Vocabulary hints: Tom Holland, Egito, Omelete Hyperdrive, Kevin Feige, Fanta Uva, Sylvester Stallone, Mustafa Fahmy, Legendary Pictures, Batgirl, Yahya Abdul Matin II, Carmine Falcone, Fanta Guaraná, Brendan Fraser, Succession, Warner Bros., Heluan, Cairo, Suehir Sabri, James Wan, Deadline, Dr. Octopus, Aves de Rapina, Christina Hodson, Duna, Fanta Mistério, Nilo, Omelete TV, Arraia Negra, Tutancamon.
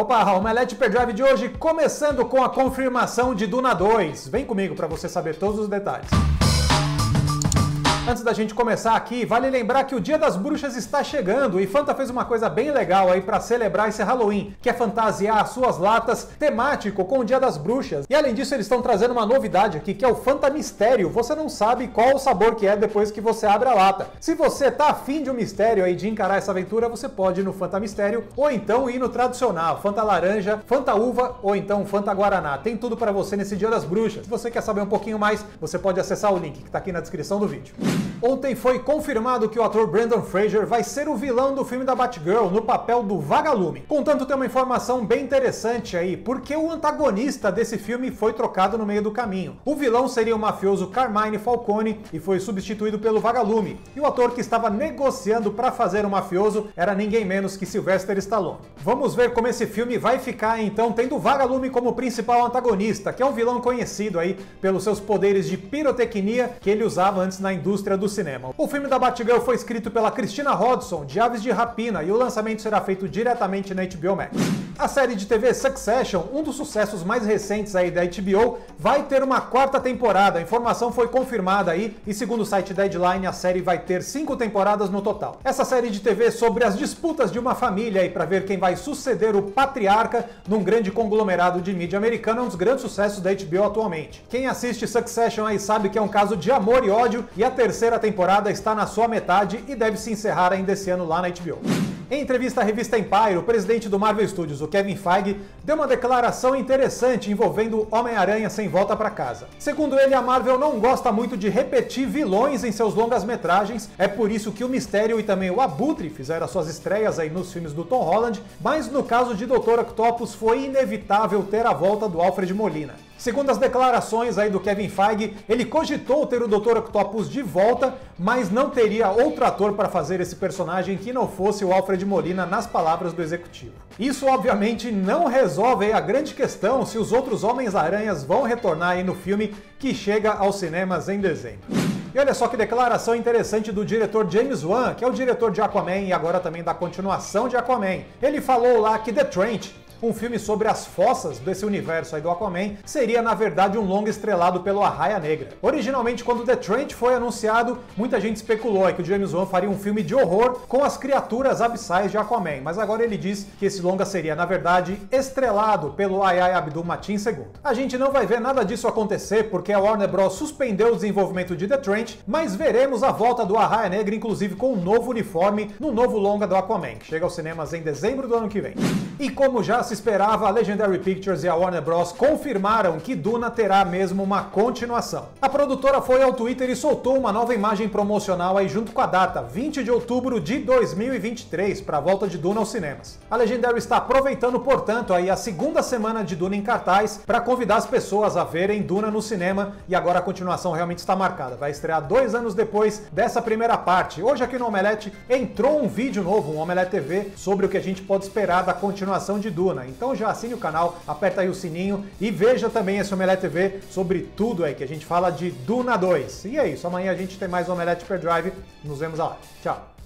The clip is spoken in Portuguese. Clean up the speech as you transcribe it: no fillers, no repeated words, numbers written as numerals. Opa, a Omelete Hyperdrive de hoje, começando com a confirmação de Duna 2. Vem comigo para você saber todos os detalhes. Antes da gente começar aqui, vale lembrar que o Dia das Bruxas está chegando e Fanta fez uma coisa bem legal aí para celebrar esse Halloween, que é fantasiar as suas latas temático com o Dia das Bruxas. E além disso, eles estão trazendo uma novidade aqui, que é o Fanta Mistério. Você não sabe qual o sabor que é depois que você abre a lata. Se você tá afim de um mistério aí, de encarar essa aventura, você pode ir no Fanta Mistério ou então ir no tradicional, Fanta Laranja, Fanta Uva ou então Fanta Guaraná. Tem tudo para você nesse Dia das Bruxas. Se você quer saber um pouquinho mais, você pode acessar o link que tá aqui na descrição do vídeo. Ontem foi confirmado que o ator Brendan Fraser vai ser o vilão do filme da Batgirl no papel do Vagalume. Contanto, tem uma informação bem interessante aí, porque o antagonista desse filme foi trocado no meio do caminho. O vilão seria o mafioso Carmine Falcone e foi substituído pelo Vagalume. E o ator que estava negociando para fazer o mafioso era ninguém menos que Sylvester Stallone. Vamos ver como esse filme vai ficar então, tendo o Vagalume como principal antagonista, que é um vilão conhecido aí pelos seus poderes de pirotecnia que ele usava antes na indústria do cinema. O filme da Batgirl foi escrito pela Christina Hodson, de Aves de Rapina, e o lançamento será feito diretamente na HBO Max. A série de TV Succession, um dos sucessos mais recentes aí da HBO, vai ter uma 4ª temporada. A informação foi confirmada aí e, segundo o site Deadline, a série vai ter 5 temporadas no total. Essa série de TV sobre as disputas de uma família aí para ver quem vai suceder o patriarca num grande conglomerado de mídia americana é um dos grandes sucessos da HBO atualmente. Quem assiste Succession aí sabe que é um caso de amor e ódio, e a terceira temporada está na sua metade e deve se encerrar ainda esse ano lá na HBO. Em entrevista à revista Empire, o presidente do Marvel Studios, o Kevin Feige, deu uma declaração interessante envolvendo Homem-Aranha Sem Volta Pra Casa. Segundo ele, a Marvel não gosta muito de repetir vilões em seus longas-metragens, é por isso que o Mistério e também o Abutre fizeram as suas estreias aí nos filmes do Tom Holland, mas no caso de Dr. Octopus foi inevitável ter a volta do Alfred Molina. Segundo as declarações aí do Kevin Feige, ele cogitou ter o Dr. Octopus de volta, mas não teria outro ator para fazer esse personagem que não fosse o Alfred Molina, nas palavras do executivo. Isso obviamente não resolve aí a grande questão se os outros Homens-Aranhas vão retornar aí no filme que chega aos cinemas em dezembro. E olha só que declaração interessante do diretor James Wan, que é o diretor de Aquaman e agora também da continuação de Aquaman. Ele falou lá que The Trench, um filme sobre as fossas desse universo aí do Aquaman, seria na verdade um longa estrelado pelo Arraia Negra. Originalmente, quando The Trench foi anunciado, muita gente especulou aí que o James Wan faria um filme de horror com as criaturas abissais de Aquaman, mas agora ele diz que esse longa seria na verdade estrelado pelo Yahya Abdul Matin II. A gente não vai ver nada disso acontecer porque a Warner Bros. Suspendeu o desenvolvimento de The Trench, mas veremos a volta do Arraia Negra, inclusive com um novo uniforme no novo longa do Aquaman, que chega aos cinemas em dezembro do ano que vem. E como já se esperava, a Legendary Pictures e a Warner Bros. Confirmaram que Duna terá mesmo uma continuação. A produtora foi ao Twitter e soltou uma nova imagem promocional aí junto com a data, 20 de outubro de 2023, para a volta de Duna aos cinemas. A Legendary está aproveitando, portanto, aí a segunda semana de Duna em cartaz para convidar as pessoas a verem Duna no cinema, e agora a continuação realmente está marcada. Vai estrear 2 anos depois dessa primeira parte. Hoje aqui no Omelete entrou um vídeo novo, um Omelete TV, sobre o que a gente pode esperar da continuação de Duna. Então já assine o canal, aperta aí o sininho e veja também esse Omelete TV sobre tudo aí que a gente fala de Duna 2. E é isso, amanhã a gente tem mais Omelete Hyperdrive. Nos vemos lá. Tchau!